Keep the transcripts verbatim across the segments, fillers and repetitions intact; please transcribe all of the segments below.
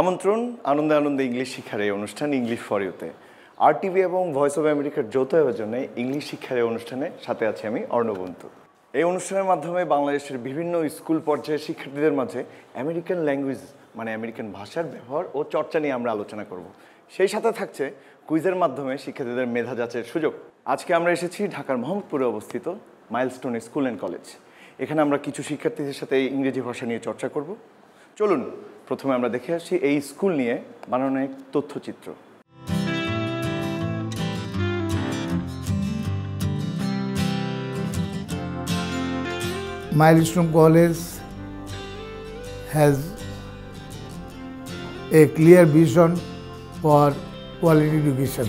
আমন্ত্রণ আনন্দে আনন্দে ইংলিশ শিখার এই অনুষ্ঠান ইংলিশ ফর ইউতে আরটিভি এবং ভয়েস অফ আমেরিকার যৌথ আয়োজনে ইংলিশ শিক্ষার এই অনুষ্ঠানে সাথে আছি আমি অর্ণবন্তু এই অনুষ্ঠানের মাধ্যমে বাংলাদেশের বিভিন্ন স্কুল পর্যায়ের শিক্ষার্থীদের মাঝে আমেরিকান ল্যাঙ্গুয়েজ মানে আমেরিকান ভাষার ব্যবহার ও চর্চা নিয়ে আমরা আলোচনা করব সেই সাথে থাকছে কুইজের মাধ্যমে শিক্ষার্থীদের মেধা যাচাইয়ের সুযোগ আজকে আমরা এসেছি ঢাকার মোহাম্মদপুরে অবস্থিত মাইলস্টোন স্কুল এন্ড কলেজ এখানে আমরা কিছু শিক্ষার্থীদের সাথে ইংরেজি ভাষা নিয়ে চর্চা করব চলুন প্রথমে আমরা দেখে আসি এই স্কুল নিয়ে বানানো এক তথ্যচিত্র Milestone College has a clear vision for quality education.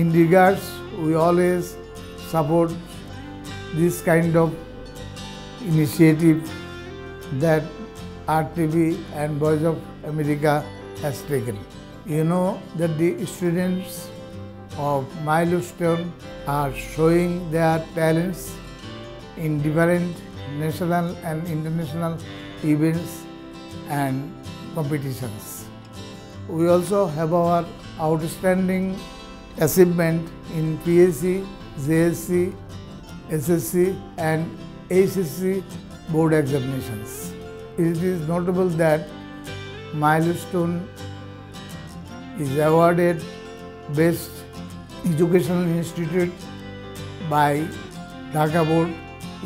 In regards, we always support this kind of initiative that RTV and Voice of America has taken. You know that the students of Milestone are showing their talents in different national and international events and competitions. We also have our outstanding achievement in P S C, J S C, S S C and H S C board examinations. It is notable that Milestone is awarded Best Educational Institute by Dhaka Board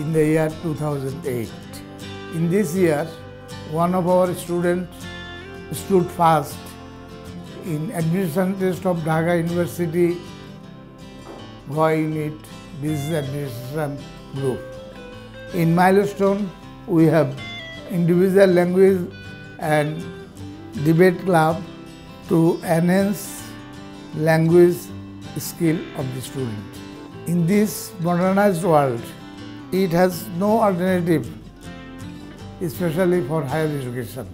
in the year two thousand eight. In this year, one of our students stood first in admission test of Dhaka University G O I Unit Business Administration Group. In Milestone, we have individual language and debate club to enhance language skill of the student. In this modernized world, it has no alternative, especially for higher education.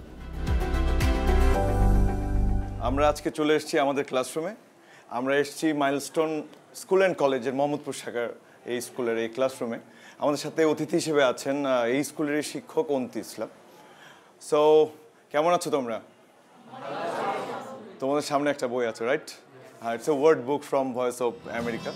আমরা আজকে চলে এসেছি আমাদের ক্লাসরুমে। আমরা এসেছি milestone school and কলেজের মোহাম্মদপুর শাখার এই স্কুলের এই ক্লাসরুমে। আমাদের সাথে অতিথি হিসেবে আছেন এই স্কুলের শিক্ষক অনতি ইসলাম। সো কেমন আছো তোমরা? তোমাদের সামনে একটা বই আছে, রাইট? হ্যাঁ, it's a word book from Voice of America.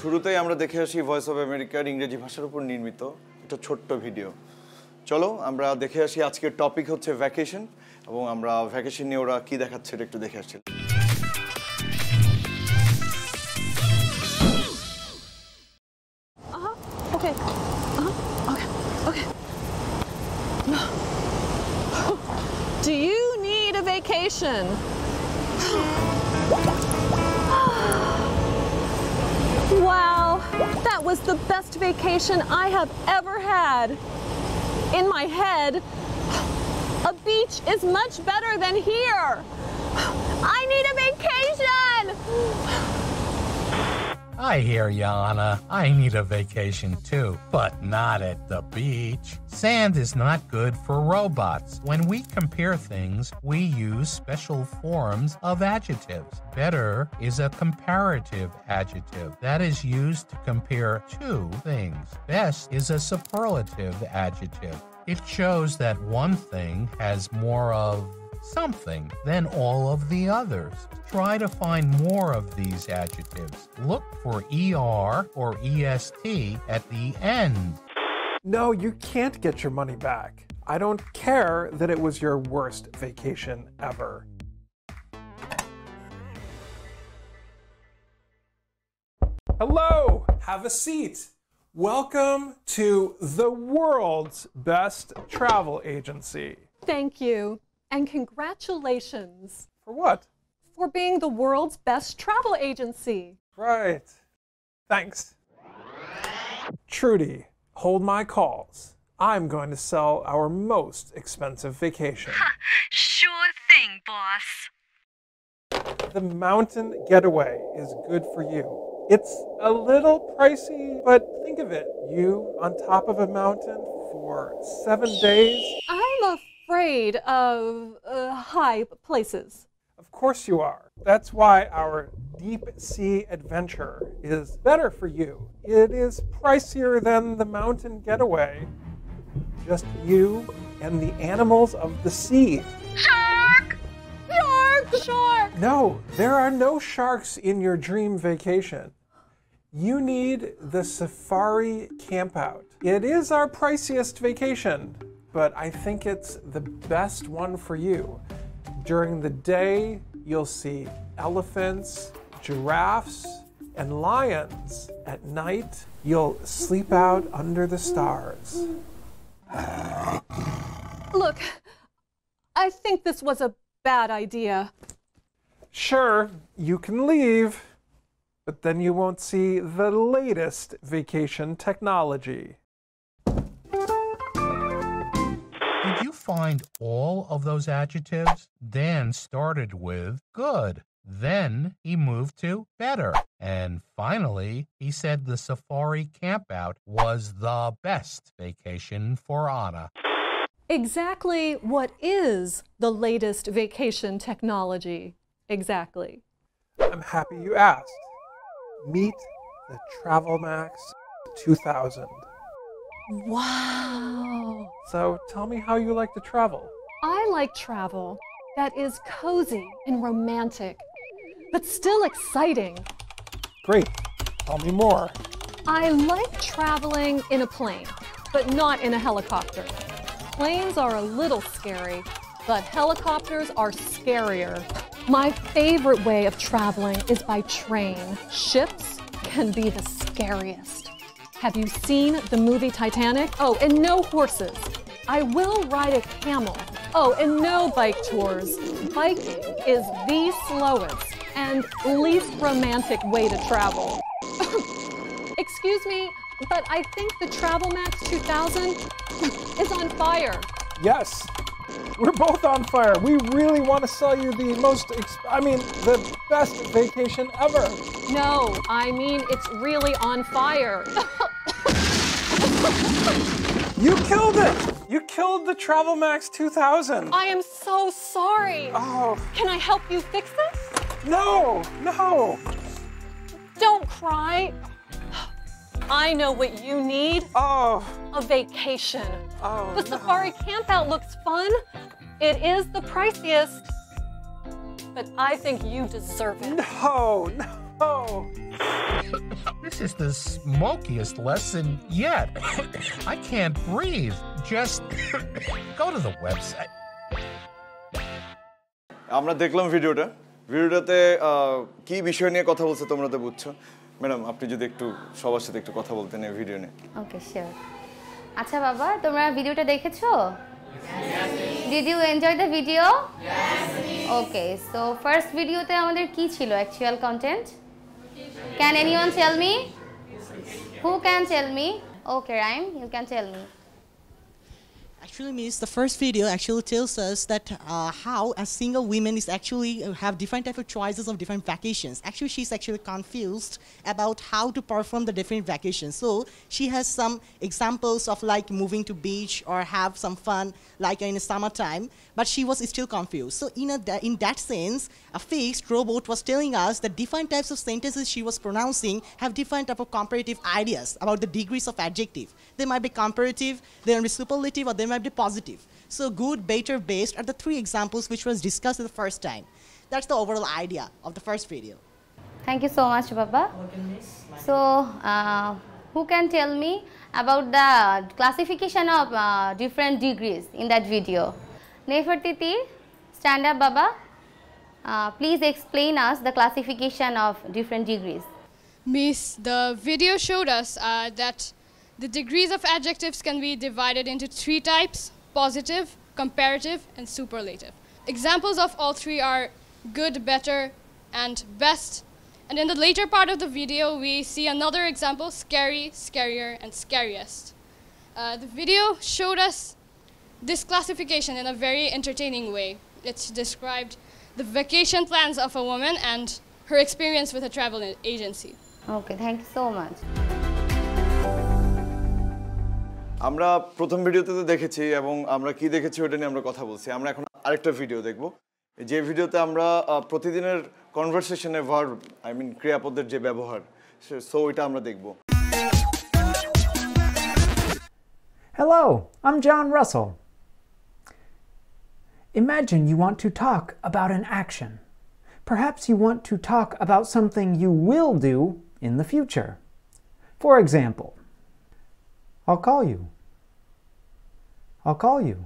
শুরুতেই আমরা দেখে আসি ভয়েস অফ আমেরিকার ইংরেজি ভাষার উপর নির্মিত একটা ছোট্ট ভিডিও চলো আমরা দেখে আসি আজকের টপিক হচ্ছে ভ্যাকেশন এবং আমরা ভ্যাকেশন নিয়ে ওরা কি দেখাচ্ছে এটা একটু দেখে আসছি Do you need a vacation? Wow, that was the best vacation I have ever had. In my head, a beach is much better than here. I need a vacation! I hear you, Anna. I need a vacation too, but not at the beach. Sand is not good for robots. When we compare things, we use special forms of adjectives. Better is a comparative adjective that is used to compare two things. Best is a superlative adjective. It shows that one thing has more of something than all of the others. Try to find more of these adjectives. Look for E R or E S T at the end. No, you can't get your money back. I don't care that it was your worst vacation ever. Hello, have a seat. Welcome to the world's best travel agency. Thank you, and congratulations. For what? For being the world's best travel agency. Right. Thanks. Trudy. Hold my calls. I'm going to sell our most expensive vacation. Ha, sure thing, boss. The mountain getaway is good for you. It's a little pricey, but think of it. You on top of a mountain for seven days. I'm afraid of uh, high places. Of Of course you are. That's why our deep sea adventure is better for you. It is pricier than the mountain getaway. Just you and the animals of the sea. Shark! Shark! Shark! No, there are no sharks in your dream vacation. You need the safari campout. It is our priciest vacation, but I think it's the best one for you. During the day, you'll see elephants, giraffes, and lions. At night, you'll sleep out under the stars. Look, I think this was a bad idea. Sure, you can leave, but then you won't see the latest vacation technology. Did you find all of those adjectives? Dan started with good. Then he moved to better. And finally, he said the safari campout was the best vacation for Anna. Exactly what is the latest vacation technology? Exactly. I'm happy you asked. Meet the TravelMax two thousand. Wow! So tell me how you like to travel. I like travel that is cozy and romantic, but still exciting. Great. Tell me more. I like traveling in a plane, but not in a helicopter. Planes are a little scary, but helicopters are scarier. My favorite way of traveling is by train. Ships can be the scariest. Have you seen the movie Titanic? Oh, and no horses. I will ride a camel. Oh, and no bike tours. Biking is the slowest and least romantic way to travel. Excuse me, but I think the TravelMax two thousand is on fire. Yes, we're both on fire. We really want to sell you the most, exp I mean, the best vacation ever. No, I mean, it's really on fire. You killed it. You killed the TravelMax two thousand. I am so sorry. Oh. Can I help you fix this? No, no. Don't cry. I know what you need. Oh. A vacation. Oh, The no. safari campout looks fun. It is the priciest, but I think you deserve it. No, no. This is the smokiest lesson yet. I can't breathe. Just go to the website. Amra dekhlam video ta. ভিডিওটাতে কি বিষয় নিয়ে কথা বলছে তোমরা তো বুঝছো madam আপনি যদি একটু সবার সাথে একটু কথা বলতেন এই ভিডিও নিয়ে ওকে শিওর আচ্ছা বাবা তোমরা ভিডিওটা দেখেছো yes did you enjoy the video yes okay so first ভিডিওতে আমাদের কি ছিল actual content can anyone tell me who can tell me okay rhyme you can tell me Actually means the first video actually tells us that uh, how a single woman is actually have different type of choices of different vacations. Actually, she's actually confused about how to perform the different vacations. So she has some examples of like moving to beach or have some fun like in the summertime, but she was still confused. So in, a, in that sense, a fixed robot was telling us that different types of sentences she was pronouncing have different type of comparative ideas about the degrees of adjective. They might be comparative, they might be superlative, or they might be positive. So good, better, best are the three examples which was discussed the first time. That's the overall idea of the first video. Thank you so much, Baba. So, uh, who can tell me about the classification of uh, different degrees in that video? Nefertiti, stand up, Baba. Uh, please explain us the classification of different degrees. Miss, the video showed us uh, that the degrees of adjectives can be divided into three types: positive, comparative, and superlative. Examples of all three are good, better, and best. And in the later part of the video, we see another example, scary, scarier, and scariest. Uh, the video showed us this classification in a very entertaining way. It described the vacation plans of a woman and her experience with a travel agency. Okay, thank you so much. আমরা প্রথম ভিডিওতে তো দেখেছি এবং আমরা কি দেখেছি ওটা নিয়ে আমরা কথা বলছি আমরা এখন আরেকটা ভিডিও দেখব যে ভিডিওতে আমরা প্রতিদিনের কনভারসেশনে ভার্ব আই মিন ক্রিয়াপদের যে ব্যবহার সো এটা আমরা দেখব Hello, I'm John Russell. Imagine you want to talk about an action. Perhaps you want to talk about something you will do in the future. For example, I'll call you. I'll call you.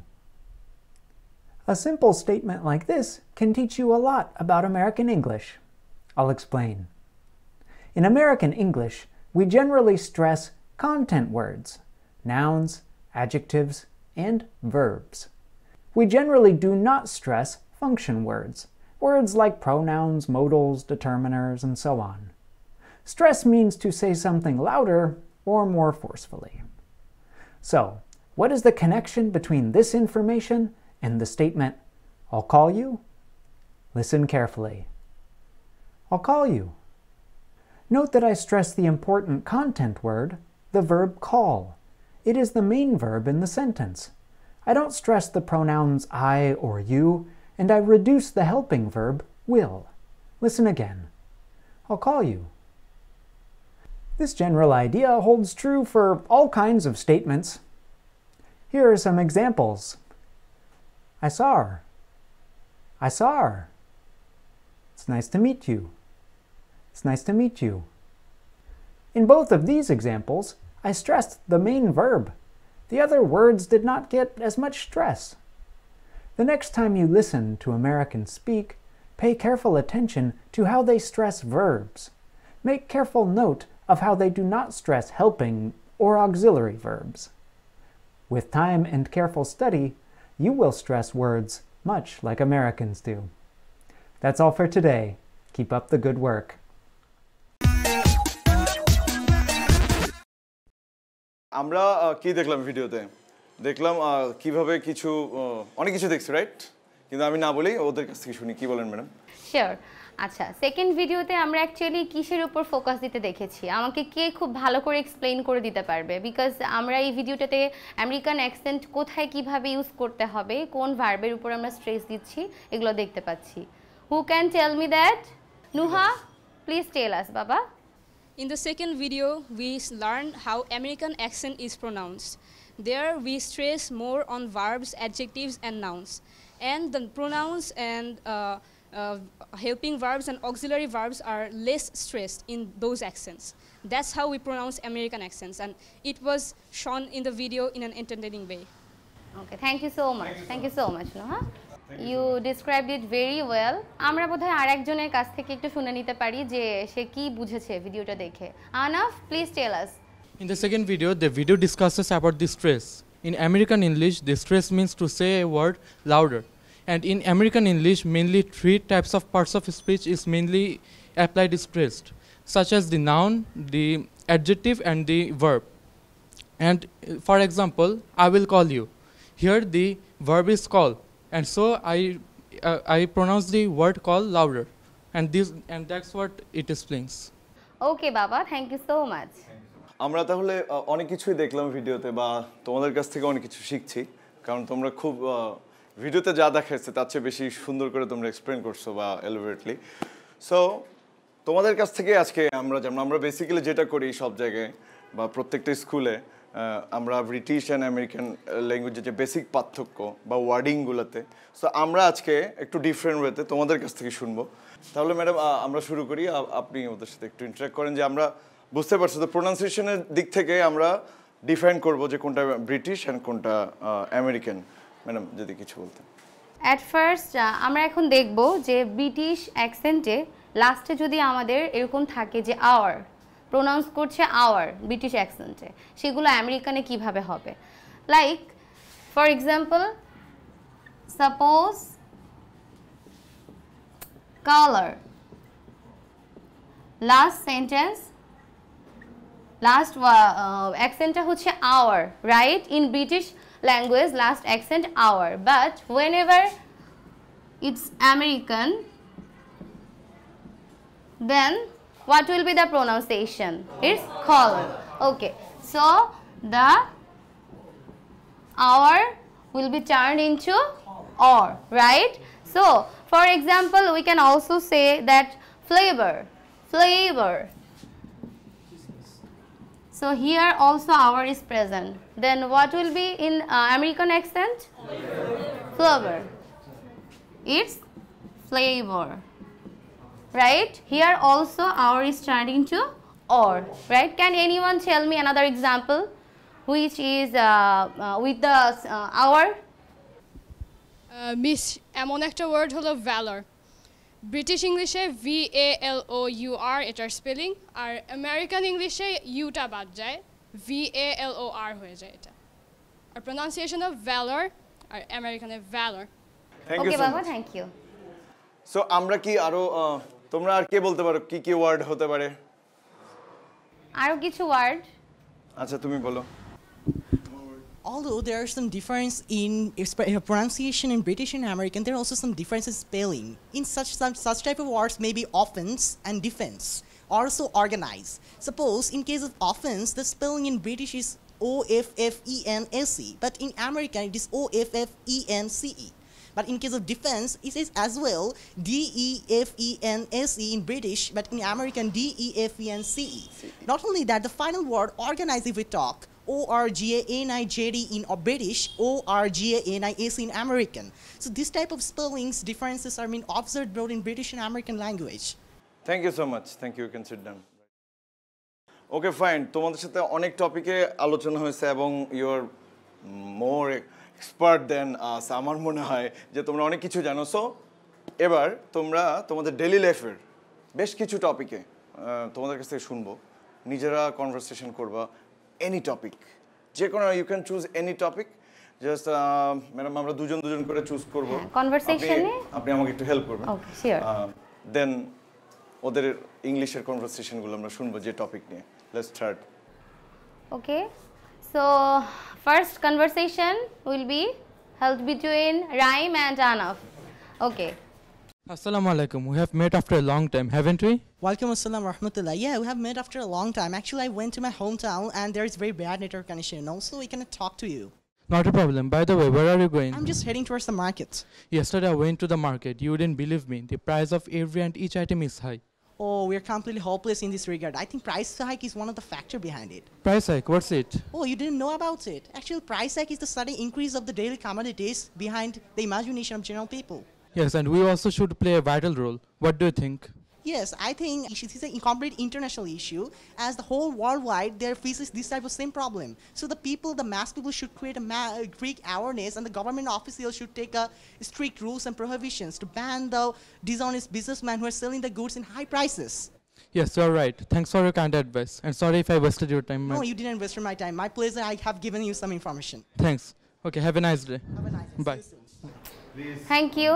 A simple statement like this can teach you a lot about American English. I'll explain. In American English, we generally stress content words, nouns, adjectives, and verbs. We generally do not stress function words, words like pronouns, modals, determiners, and so on. Stress means to say something louder or more forcefully. So, what is the connection between this information and the statement, I'll call you? Listen carefully. I'll call you. Note that I stress the important content word, the verb call. It is the main verb in the sentence. I don't stress the pronouns I or you, and I reduce the helping verb will. Listen again. I'll call you. This general idea holds true for all kinds of statements. Here are some examples. I saw her. I saw her. It's nice to meet you. It's nice to meet you. In both of these examples, I stressed the main verb. The other words did not get as much stress. The next time you listen to Americans speak, pay careful attention to how they stress verbs. Make careful note of how they do not stress helping or auxiliary verbs. With time and careful study, you will stress words much like Americans do. That's all for today. Keep up the good work. আমরা কি দেখলাম ভিডিওতে দেখলাম কিভাবে কিছু অনেক কিছু দেখছি রাইট কিন্তু আমি না বলি ওদের কাছ থেকে শুনি কি বলেন ম্যাডাম Sure. আচ্ছা সেকেন্ড ভিডিওতে আমরা অ্যাকচুয়ালি কিসের উপর ফোকাস দিতে দেখেছি আমাকে কে খুব ভালো করে এক্সপ্লেইন করে দিতে পারবে বিকজ আমরা এই ভিডিওটাতে আমেরিকান অ্যাকসেন্ট কোথায় কিভাবে ইউজ করতে হবে কোন ভার্বের উপর আমরা স্ট্রেস দিচ্ছি এগুলো দেখতে পাচ্ছি who can tell me that Nuha please tell us বাবা in the second video we learn how American accent is pronounced there we stress more on verbs adjectives and nouns and the pronouns and Uh, helping verbs and auxiliary verbs are less stressed in those accents. That's how we pronounce American accents, and it was shown in the video in an entertaining way. Okay, thank you so much. Thank you so much, Noha. You described it very well. আমরা বোধহয় আরেকজনের কাছ থেকে একটু শুনে নিতে পারি যে সে কি বুঝেছে ভিডিওটা দেখে. Anaf, please tell us. In the second video, the video discusses about the stress. In American English, the stress means to say a word louder. And in American English, mainly three types of parts of speech is mainly applied stressed, such as the noun, the adjective, and the verb. And uh, for example, I will call you. Here the verb is call, and so I uh, I pronounce the word call louder, and this and that's what it explains. Okay, Baba, thank you so much. আমরা তাহলে অনেক কিছুই দেখলাম ভিডিওতে বা তোমাদের কাছ থেকে অনেক কিছু শিখছি কারণ তোমরা খুব ভিডিওতে যা দেখাচ্ছে তার চেয়ে বেশি সুন্দর করে তোমরা এক্সপ্লেইন করছো বা এলোকুয়েন্টলি সো তোমাদের কাছ থেকে আজকে আমরা যেমন আমরা বেসিক্যালি যেটা করি সব জায়গায় বা প্রত্যেকটা স্কুলে আমরা ব্রিটিশ অ্যান্ড আমেরিকান ল্যাঙ্গুয়েজের যে বেসিক পার্থক্য বা ওয়ার্ডিংগুলোতে সো আমরা আজকে একটু ডিফারেন্ট ওয়েতে তোমাদের কাছ থেকে শুনবো তাহলে ম্যাডাম আমরা শুরু করি আপনি ওদের সাথে একটু ইন্টারাক্ট করেন যে আমরা বুঝতে পারছি তো প্রোনাউন্সিয়েশনের দিক থেকে আমরা ডিফাইন করবো যে কোনটা ব্রিটিশ অ্যান্ড কোনটা আমেরিকান ম্যাডাম যদি কিছু বলতেন অ্যাট ফার্স্ট আমরা এখন দেখব যে ব্রিটিশ অ্যাকসেন্টে লাস্টে যদি আমাদের এরকম থাকে যে আওয়ার প্রোনাউন্স করছে আওয়ার ব্রিটিশ অ্যাকসেন্টে সেগুলো আমেরিকানে কিভাবে হবে like for example suppose colour last sentence last অ্যাকসেন্টটা হচ্ছে our right in British language last accent hour but whenever it's American then what will be the pronunciation it's collar okay so the hour will be turned into or right so For example, we can also say that flavor, flavor. So here also hour is present. Then what will be in uh, American accent? Flavor. Flavor. It's flavor, right? Here also hour is turning to or, right? Can anyone tell me another example which is uh, uh, with the uh, hour? Uh, miss, among একটা word হলো valor. British English এ V A L O U R এটার spelling, আর American English এ U টা বাদ যায়, V A L O R হয়ে যায় এটা। আর pronunciation of valor, R American A valor. Thank okay, you so Baba, much. Thank you. So আমরা কি আরো তোমরা আর কে বলতে পারো কি কি word হতে পারে? আরো কিছু word? আচ্ছা তুমি বলো। Although there are some differences in pronunciation in British and American, there are also some differences in spelling. In such some, such type of words, maybe offense and defense are also organized. Suppose in case of offense, the spelling in British is O F F E N S E, but in American it is O F F E N C E. But in case of defense, it is as well D E F E N S E in British, but in American D E F E N C E. Not only that, the final word organized if we talk, O R G A N I J D in British, O R G A N I S in American. So this type of spellings, differences are being observed both in British and American language. Thank you so much. Thank you. You can sit down. Okay, fine. Tomader sathe onek topic e alochona hoyeche ebong you are more expert than us. Amar mone hoy je tumra onek kichu jano. So ebar tumra tomader daily life er besh kichu topic e tomader kache shunbo. Nijera conversation korba. Any topic, you can choose any topic. Just, uh, madam, amra dujon dujon kore choose korbo. Conversation e? Apni amake ekটু help korben. Okay, sure. Uh, then, other English er conversation gulo amra shunbo je topic niye. Let's start. Okay. So, first conversation will be held between Rahim and Anaf. Okay. Assalamu alaikum. We have met after a long time, haven't we? Welcome assalam rahmatullah. Yeah, we have met after a long time. Actually, I went to my hometown and there is very bad network connection. Also, we cannot talk to you. Not a problem. By the way, where are you going? I'm just heading towards the market. Yesterday, I went to the market. You didn't believe me. The price of every and each item is high. Oh, we are completely hopeless in this regard. I think price hike is one of the factors behind it. Price hike? What's it? Oh, you didn't know about it. Actually, price hike is the sudden increase of the daily commodities behind the imagination of general people. Yes, and we also should play a vital role. What do you think? Yes, I think this is a complete international issue as the whole worldwide there faces this type of same problem. So the people, the mass people should create a ma Greek awareness and the government officials should take a strict rules and prohibitions to ban the dishonest businessmen who are selling the goods in high prices. Yes, you're right. Thanks for your kind advice. And sorry if I wasted your time. No, you didn't waste my time. My pleasure. I have given you some information. Thanks. Okay, have a nice day. Have a nice day. Bye. Please. Thank you.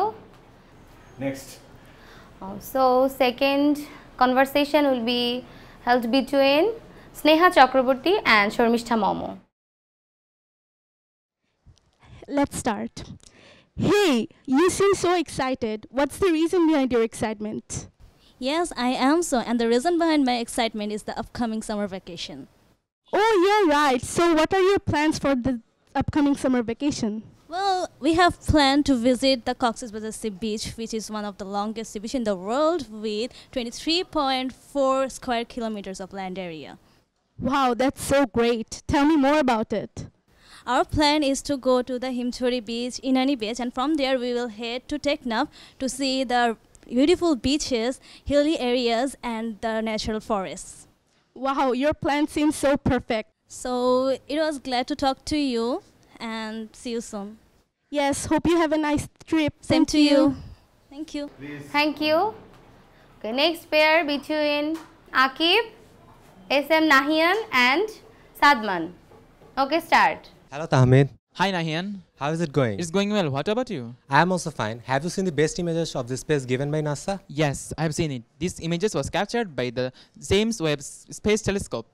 Next. Oh, so second conversation will be held between Sneha Chakraborty and Shormishta Momo. Let's start. Hey, you seem so excited. What's the reason behind your excitement? Yes, I am so, and the reason behind my excitement is the upcoming summer vacation. Oh, yeah, right. So what are your plans for the upcoming summer vacation? Well, we have planned to visit the Cox's Bazar Sea Beach, which is one of the longest sea beach in the world with twenty-three point four square kilometers of land area. Wow, that's so great. Tell me more about it. Our plan is to go to the Himchori Beach, Inani Beach, and from there we will head to Teknaf to see the beautiful beaches, hilly areas, and the natural forests. Wow, your plan seems so perfect. So, it was glad to talk to you. And see you soon. Yes, hope you have a nice trip. Same Thank to you. you. Thank you. Please. Thank you. Okay, next pair between Akib, S M Nahian and Sadman. Okay, start. Hello, Tahmed. Hi, Nahian. How is it going? It's going well. What about you? I am also fine. Have you seen the best images of the space given by NASA? Yes, I have seen it. These images was captured by the James Webb Space Telescope,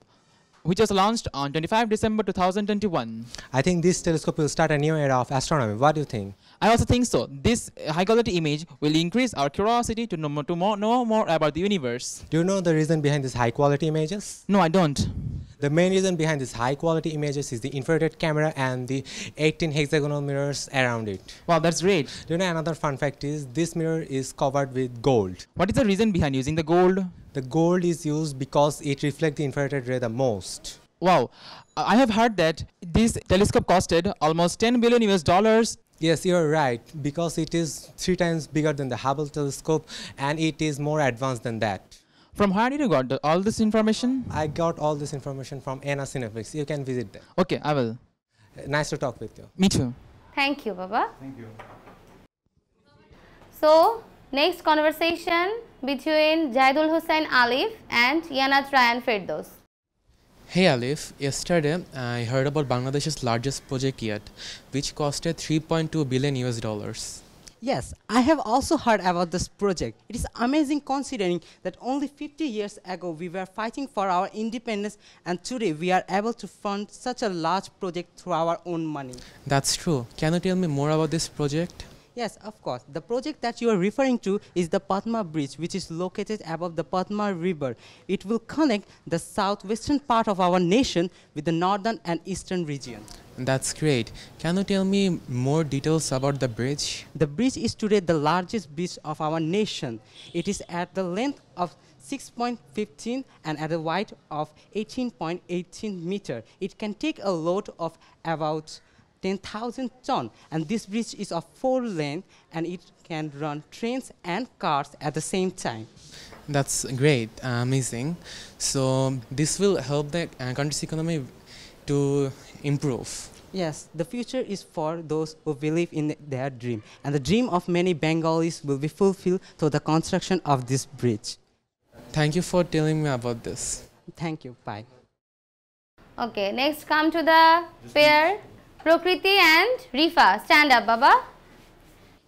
which was launched on twenty-fifth December two thousand twenty-one. I think this telescope will start a new era of astronomy. What do you think? I also think so. This high-quality image will increase our curiosity to know more, to more, know more about the universe. Do you know the reason behind these high-quality images? No, I don't. The main reason behind these high quality images is the infrared camera and the eighteen hexagonal mirrors around it. Wow, that's great. Do you know another fun fact is this mirror is covered with gold. What is the reason behind using the gold? The gold is used because it reflects the infrared ray the most. Wow, I have heard that this telescope costed almost ten billion U S dollars. Yes, you're right, because it is three times bigger than the Hubble telescope and it is more advanced than that. From where did you got the, all this information? I got all this information from Anna Cinefix. You can visit them. Okay, I will. Uh, nice to talk with you. Me too. Thank you, Baba. Thank you. So, next conversation between Jahidul Hussain Alif and Yana Trayan Firdos. Hey Alif, yesterday I heard about Bangladesh's largest project yet, which costed three point two billion U S dollars. Yes, I have also heard about this project. It is amazing considering that only fifty years ago we were fighting for our independence and today we are able to fund such a large project through our own money. That's true. Can you tell me more about this project? Yes, of course. The project that you are referring to is the Padma Bridge, which is located above the Padma River. It will connect the southwestern part of our nation with the northern and eastern region. That's great. Can you tell me more details about the bridge? The bridge is today the largest bridge of our nation. It is at the length of six point one five and at a width of eighteen point one eight meters. It can take a load of about ten thousand tons, and this bridge is of four lane and it can run trains and cars at the same time. That's great, amazing. So this will help the country's economy to improve. Yes, the future is for those who believe in their dream, and the dream of many Bengalis will be fulfilled through the construction of this bridge. Thank you for telling me about this. Thank you, bye. Okay, next come to the pair Prakriti and Rifa. Stand up, Baba.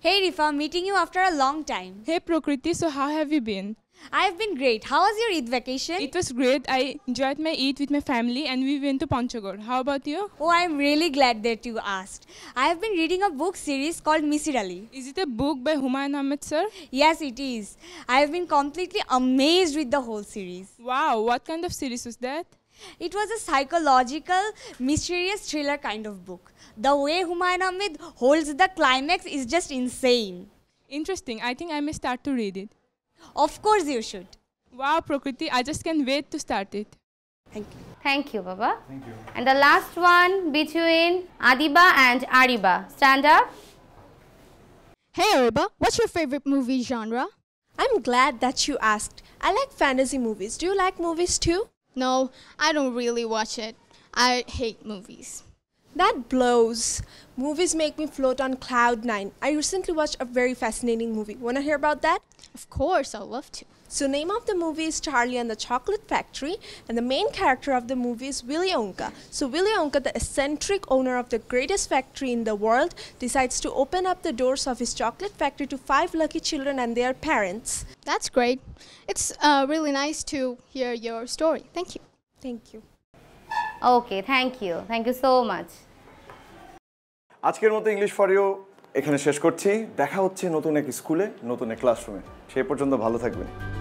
Hey Rifa, meeting you after a long time. Hey Prakriti, so how have you been? I have been great. How was your Eid vacation? It was great. I enjoyed my Eid with my family and we went to Panchagarh. How about you? Oh, I am really glad that you asked. I have been reading a book series called Misirali. Is it a book by Humayun Ahmed, sir? Yes, it is. I have been completely amazed with the whole series. Wow, what kind of series was that? It was a psychological, mysterious thriller kind of book. The way Humayun Ahmed holds the climax is just insane. Interesting. I think I may start to read it. Of course you should. Wow, Prakriti, I just can't wait to start it. Thank you. Thank you, Baba. Thank you. And the last one between Adiba and Ariba. Stand up. Hey, Ariba, what's your favorite movie genre? I'm glad that you asked. I like fantasy movies. Do you like movies too? No, I don't really watch it. I hate movies. That blows. Movies make me float on cloud nine. I recently watched a very fascinating movie. Wanna hear about that? Of course, I'd love to. So name of the movie is Charlie and the Chocolate Factory, and the main character of the movie is Willy Wonka. So Willy Wonka, the eccentric owner of the greatest factory in the world, decides to open up the doors of his chocolate factory to five lucky children and their parents. That's great. It's uh, really nice to hear your story. Thank you. Thank you. Okay, thank you. Thank you so much. আজকের মতো English for you এখানে শেষ করছি। দেখা হচ্ছে নতুন এক স্কুলে, নতুন এক ক্লাসরুমে। সেই পর্যন্ত ভালো থাকবেন।